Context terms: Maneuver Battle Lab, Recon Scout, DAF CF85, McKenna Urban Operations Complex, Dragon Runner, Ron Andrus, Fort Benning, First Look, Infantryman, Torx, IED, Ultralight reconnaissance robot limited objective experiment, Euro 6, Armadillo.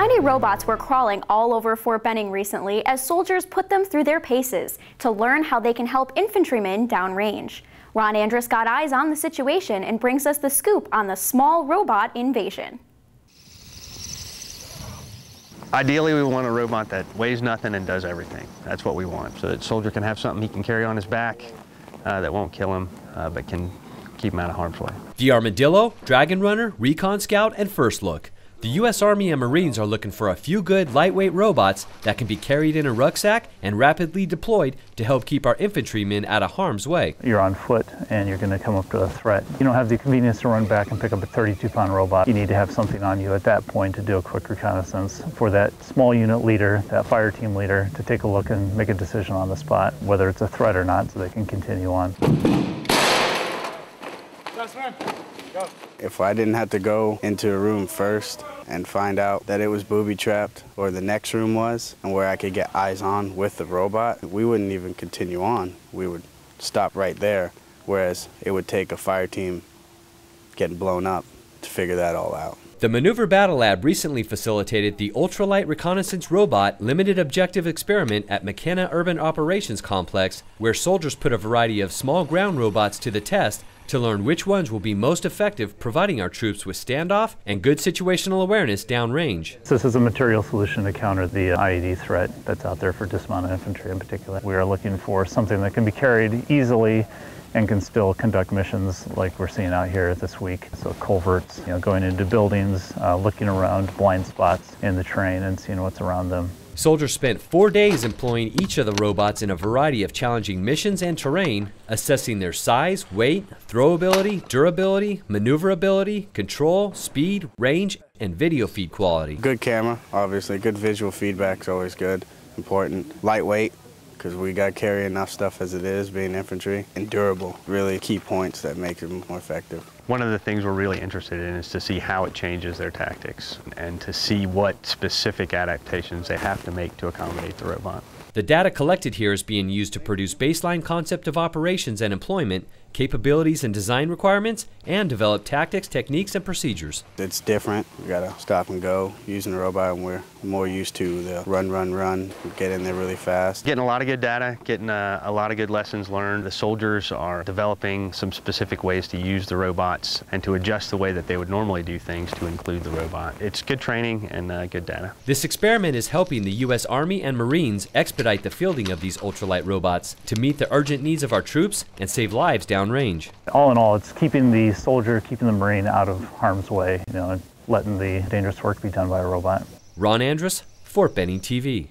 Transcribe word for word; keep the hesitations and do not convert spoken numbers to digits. Tiny robots were crawling all over Fort Benning recently as soldiers put them through their paces to learn how they can help infantrymen downrange. Ron Andrus got eyes on the situation and brings us the scoop on the small robot invasion. Ideally, we want a robot that weighs nothing and does everything. That's what we want, so that soldier can have something he can carry on his back uh, that won't kill him, uh, but can keep him out of harm's way. The Armadillo, Dragon Runner, Recon Scout, and First Look. The U S Army and Marines are looking for a few good, lightweight robots that can be carried in a rucksack and rapidly deployed to help keep our infantrymen out of harm's way. You're on foot and you're going to come up to a threat. You don't have the convenience to run back and pick up a thirty-two pound robot. You need to have something on you at that point to do a quick reconnaissance for that small unit leader, that fire team leader, to take a look and make a decision on the spot, whether it's a threat or not, so they can continue on. That's right. Go. If I didn't have to go into a room first and find out that it was booby-trapped or the next room was and where I could get eyes on with the robot, we wouldn't even continue on. We would stop right there, whereas it would take a fire team getting blown up to figure that all out. The Maneuver Battle Lab recently facilitated the Ultralight reconnaissance robot limited objective experiment at McKenna Urban Operations Complex, where soldiers put a variety of small ground robots to the test to learn which ones will be most effective, providing our troops with standoff and good situational awareness downrange. This is a material solution to counter the I E D threat that's out there for dismounted infantry in particular. We are looking for something that can be carried easily and can still conduct missions like we're seeing out here this week. So culverts, you know, going into buildings, uh, looking around blind spots in the terrain and seeing what's around them. Soldiers spent four days employing each of the robots in a variety of challenging missions and terrain, assessing their size, weight, throwability, durability, maneuverability, control, speed, range, and video feed quality. Good camera, obviously. Good visual feedback is always good, important. Lightweight, because we got to carry enough stuff as it is, being infantry. And durable, really key points that make them more effective. One of the things we're really interested in is to see how it changes their tactics and to see what specific adaptations they have to make to accommodate the robot. The data collected here is being used to produce baseline concept of operations and employment, capabilities and design requirements, and develop tactics, techniques, and procedures. It's different. We gotta stop and go using the robot, and we're more used to the run, run, run, get in there really fast. Getting a lot of good data, getting a, a lot of good lessons learned. The soldiers are developing some specific ways to use the robot and to adjust the way that they would normally do things to include the robot. It's good training and uh, good data. This experiment is helping the U S Army and Marines expedite the fielding of these ultralight robots to meet the urgent needs of our troops and save lives downrange. All in all, it's keeping the soldier, keeping the Marine out of harm's way, you know, and letting the dangerous work be done by a robot. Ron Andrus, Fort Benning T V.